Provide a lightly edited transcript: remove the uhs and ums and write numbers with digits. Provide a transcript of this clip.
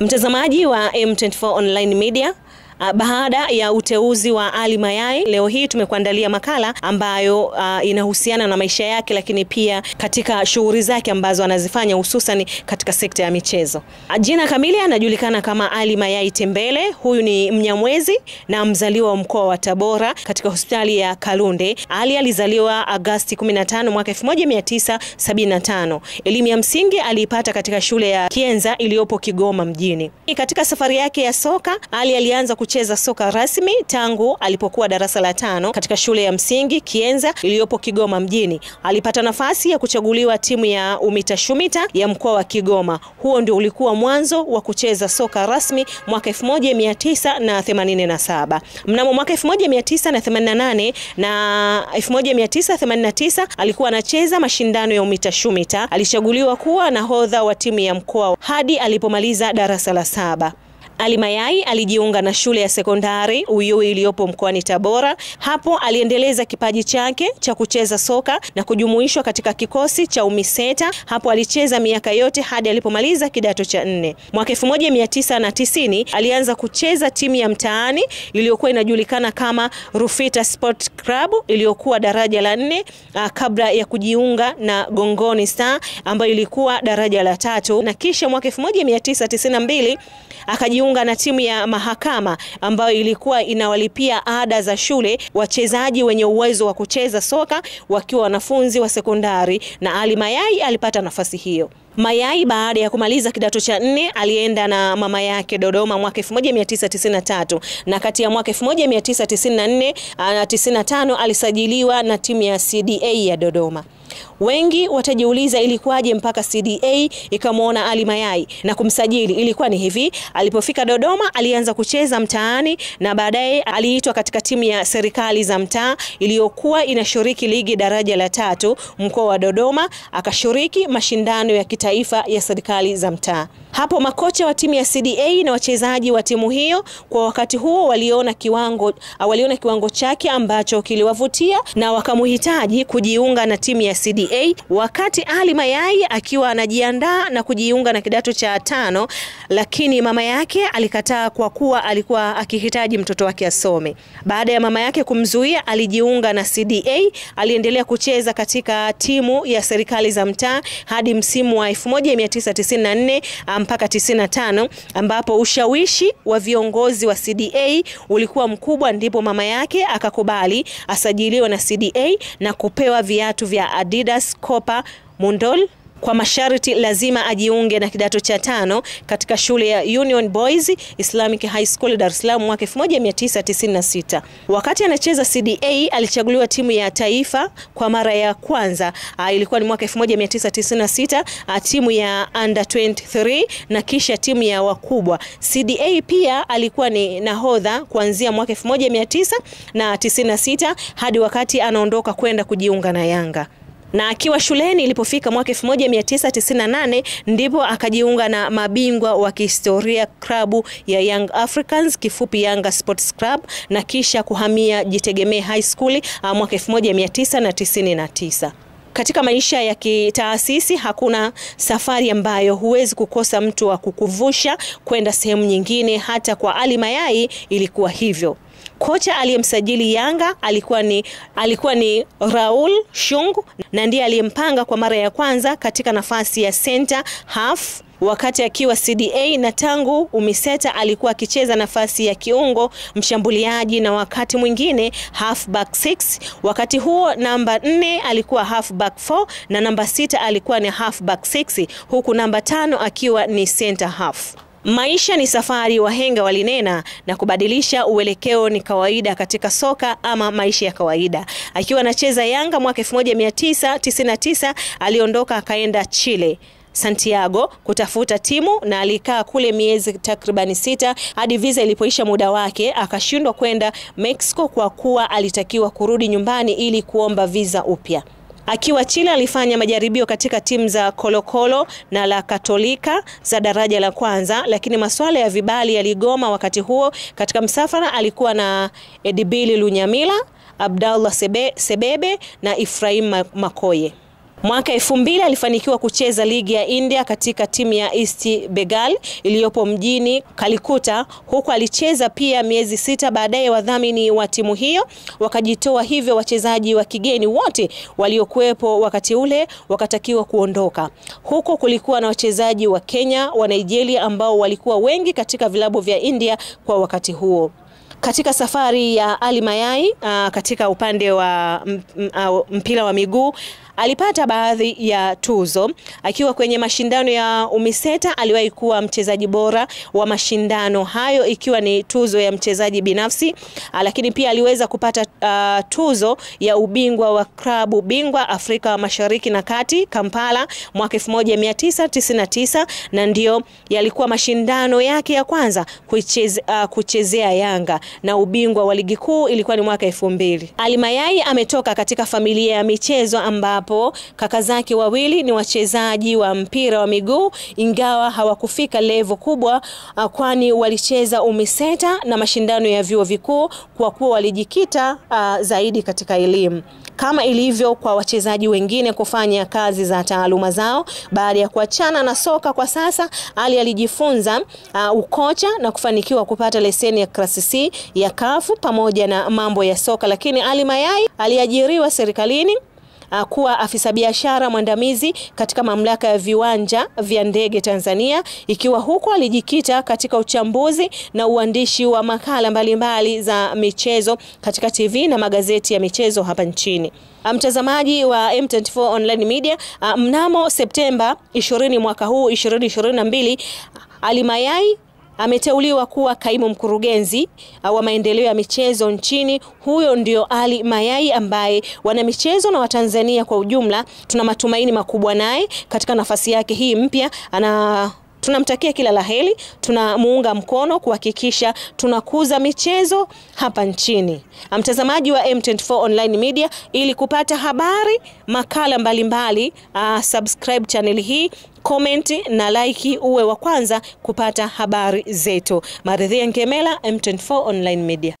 Mtazamaji wa M24 Online Media, baada ya uteuzi wa Ali Mayai, leo hii tumekuandalia makala ambayo inahusiana na maisha yake, lakini pia katika shughuli zake ambazo anazifanya hususan katika sekta ya michezo. Jina kamili anajulikana kama Ali Mayai Tembele. Huyu ni Mnyamwezi na mzaliwa wa mkoa wa Tabora katika hospitali ya Kalunde. Ali alizaliwa Agosti 15 mwaka 1975. Elimu ya msingi aliipata katika shule ya Kienza iliyopo Kigoma mjini. Katika safari yake ya soka, Ali alianza kucheza soka rasmi tangu alipokuwa darasa la 5 katika shule ya msingi Kienza iliyopo Kigoma mjini. Alipata nafasi ya kuchaguliwa timu ya Umita Shumita ya mkoa wa Kigoma. Huo ndio ulikuwa mwanzo wa kucheza soka rasmi mwaka 1987. Mnamo mwaka 1988 na 1989 alikuwa anacheza mashindano ya Umita Shumita. Alichaguliwa kuwa nahodha wa timu ya mkoa hadi alipomaliza darasa la 7. Ali Mayai alijiunga na shule ya sekondari Uyui iliyopo mkoani Tabora. Hapo aliendeleza kipaji chake cha kucheza soka na kujumuishwa katika kikosi cha Umiseta. Hapo alicheza miaka yote hadi alipomaliza kidato cha 4. Mwaka 1990 alianza kucheza timu ya mtaani iliyokuwa inajulikana kama Rufita Sport Club iliyokuwa daraja la 4 kabla ya kujiunga na Gongoni Star ambayo ilikuwa daraja la 3, na kisha mwaka 1992 akajiunga na timu ya Mahakama ambayo ilikuwa inawalipia ada za shule wachezaji wenye uwezo wa kucheza soka wakiwa wanafunzi wa sekondari, na Ali Mayai alipata nafasi hiyo. Mayai baada ya kumaliza kidato cha 4 alienda na mama yake Dodoma mwaka 1993, na kati ya mwaka 1994 na 95 alisajiliwa na timu ya CDA ya Dodoma. Wengi watajiuliza ilikuwaje mpaka CDA ikamwona Ali Mayai na kumsajili. Ilikuwa ni hivi: alipofika Dodoma alianza kucheza mtaani na baadaye aliitwa katika timu ya serikali za mtaa iliyokuwa inashiriki ligi daraja la 3 mkoa wa Dodoma, akashiriki mashindano ya kitaifa ya serikali za mtaa. Hapo makocha wa timu ya CDA na wachezaji wa timu hiyo kwa wakati huo waliona kiwango chake ambacho kiliwavutia na wakamhitaji kujiunga na timu ya CDA. Wakati Ali Mayai akiwa anajiandaa na kujiunga na kidato cha 5, lakini mama yake alikataa kwa kuwa alikuwa akihitaji mtoto wake asome. Baada ya mama yake kumzuia, alijiunga na CDA. Aliendelea kucheza katika timu ya serikali za mtaa hadi msimu wa 1994 mpaka 95, ambapo ushawishi wa viongozi wa CDA ulikuwa mkubwa, ndipo mama yake akakubali asajiliwe na CDA na kupewa viatu vya Adidas, Copa, Mondol kwa masharti lazima ajiunge na kidato cha 5 katika shule ya Union Boys Islamic High School Dar es Salaam mwaka 1996. Wakati anacheza CDA alichaguliwa timu ya taifa kwa mara ya kwanza. Ilikuwa ni mwaka 1996, timu ya under 23 na kisha timu ya wakubwa. CDA pia alikuwa ni nahodha kuanzia mwaka 1996 hadi wakati anaondoka kwenda kujiunga na Yanga. Na akiwa shuleni ilipofika mwaka 1998 ndipo akajiunga na mabingwa wa kihistoria klabu ya Young Africans, kifupi Yanga Sports Club, na kisha kuhamia Jitegemee High School mwaka 1999. Katika maisha ya kitaasisi hakuna safari ambayo huwezi kukosa mtu wa kukuvusha kwenda sehemu nyingine. Hata kwa Ali Mayai ilikuwa hivyo. Kocha aliyemsajili Yanga alikuwa ni Raul Shungu, na ndiye aliyempanga kwa mara ya kwanza katika nafasi ya center half wakati akiwa CDA, na tangu Umiseta alikuwa akicheza nafasi ya kiungo, mshambuliaji na wakati mwingine halfback 6. Wakati huo namba 4 alikuwa halfback 4 na namba 6 alikuwa ni halfback 6, huku namba 5 akiwa ni center half. Maisha ni safari, wahenga walinena, na kubadilisha uelekeo ni kawaida katika soka ama maisha ya kawaida. Akiwa anacheza Yanga mwaka 1999 aliondoka akaenda Chile, Santiago, kutafuta timu, na alikaa kule miezi takribani 6 hadi visa ilipoisha muda wake. Akashindwa kwenda Mexico kwa kuwa alitakiwa kurudi nyumbani ili kuomba visa upya. Akiwa Chile alifanya majaribio katika timu za Kolokolo na la Katolika za daraja la 1, lakini masuala ya vibali yaligoma wakati huo. Katika msafara alikuwa na Edibili Lunyamila, Abdullah Sebebe na Ifrahim Makoye. Mwaka 2000 alifanikiwa kucheza ligi ya India katika timu ya East Bengal iliyopo mjini Kalikuta. Huku alicheza pia miezi 6 baadaye wadhamini wa timu hiyo wakajitoa, hivyo wachezaji wa kigeni wote waliokuepo wakati ule wakatakiwa kuondoka. Huko kulikuwa na wachezaji wa Kenya, wa Nigeria ambao walikuwa wengi katika vilabu vya India kwa wakati huo. Katika safari ya Ali Mayai katika upande wa mpira wa miguu, alipata baadhi ya tuzo. Akiwa kwenye mashindano ya Umiseta aliwahi kuwa mchezaji bora wa mashindano hayo, ikiwa ni tuzo ya mchezaji binafsi, lakini pia aliweza kupata tuzo ya ubingwa wa klabu bingwa Afrika Mashariki na Kati Kampala mwaka 1999, na ndio yalikuwa mashindano yake ya kwanza kuchezea Yanga, na ubingwa wa ligi kuu ilikuwa ni mwaka 2000. Ali Mayai ametoka katika familia ya michezo ambapo kaka zake wawili ni wachezaji wa mpira wa miguu, ingawa hawakufika level kubwa kwani walicheza Umiseta na mashindano ya vyuo vikuu kwa kuwa walijikita zaidi katika elimu. Kama ilivyo kwa wachezaji wengine kufanya kazi za taaluma zao, baada ya kuachana na soka kwa sasa, Ali alijifunza ukocha na kufanikiwa kupata leseni ya klasi C ya kafu pamoja na mambo ya soka. Lakini Ali Mayai aliajiriwa serikalini kuwa afisa biashara mwandamizi katika mamlaka ya viwanja vya ndege Tanzania, ikiwa huko alijikita katika uchambuzi na uandishi wa makala mbalimbali za michezo katika TV na magazeti ya michezo hapa nchini. Mtazamaji wa M24 Online Media, mnamo Septemba 20 mwaka huu 2022 Ali Mayai ameteuliwa kuwa kaimu mkurugenzi wa maendeleo ya michezo nchini. Huyo ndio Ali Mayai ambaye wana michezo na Watanzania kwa ujumla tuna matumaini makubwa naye katika nafasi yake hii mpya. Tunamtakia kila la heri, tunamuunga mkono kuhakikisha tunakuza michezo hapa nchini. Mtazamaji wa M24 Online Media, ili kupata habari, makala mbalimbali, subscribe channel hii, comment na like uwe wa kwanza kupata habari zetu. Maridhia Nkemela, M24 Online Media.